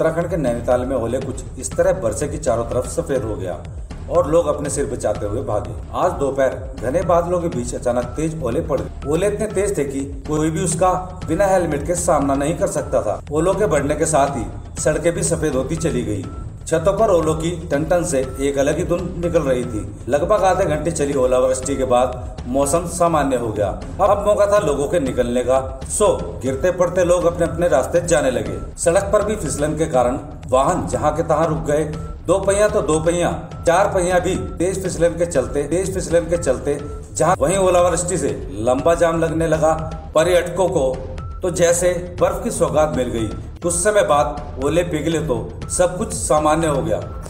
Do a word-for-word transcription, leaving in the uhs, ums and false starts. उत्तराखंड के नैनीताल में ओले कुछ इस तरह बरसे की चारों तरफ सफेद हो गया और लोग अपने सिर बचाते हुए भागे। आज दोपहर घने बादलों के बीच अचानक तेज ओले पड़ गए। ओले इतने तेज थे कि कोई भी उसका बिना हेलमेट के सामना नहीं कर सकता था। ओलों के बढ़ने के साथ ही सड़कें भी सफेद होती चली गई। छतों पर ओलों की टन-टन से एक अलग ही धुन निकल रही थी। लगभग आधे घंटे चली ओलावृष्टि के बाद मौसम सामान्य हो गया। अब मौका था लोगों के निकलने का, सो गिरते पड़ते लोग अपने अपने रास्ते जाने लगे। सड़क पर भी फिसलन के कारण वाहन जहाँ के तहाँ रुक गए। दो पहिया तो दो पहिया, चार पहिया भी तेज फिसलन के चलते तेज फिसलन के चलते जहाँ वहीं ओलावृष्टि से लंबा जाम लगने लगा। पर्यटकों को तो जैसे बर्फ की सौगात मिल गई। कुछ समय बाद ओले पिघले तो सब कुछ सामान्य हो गया।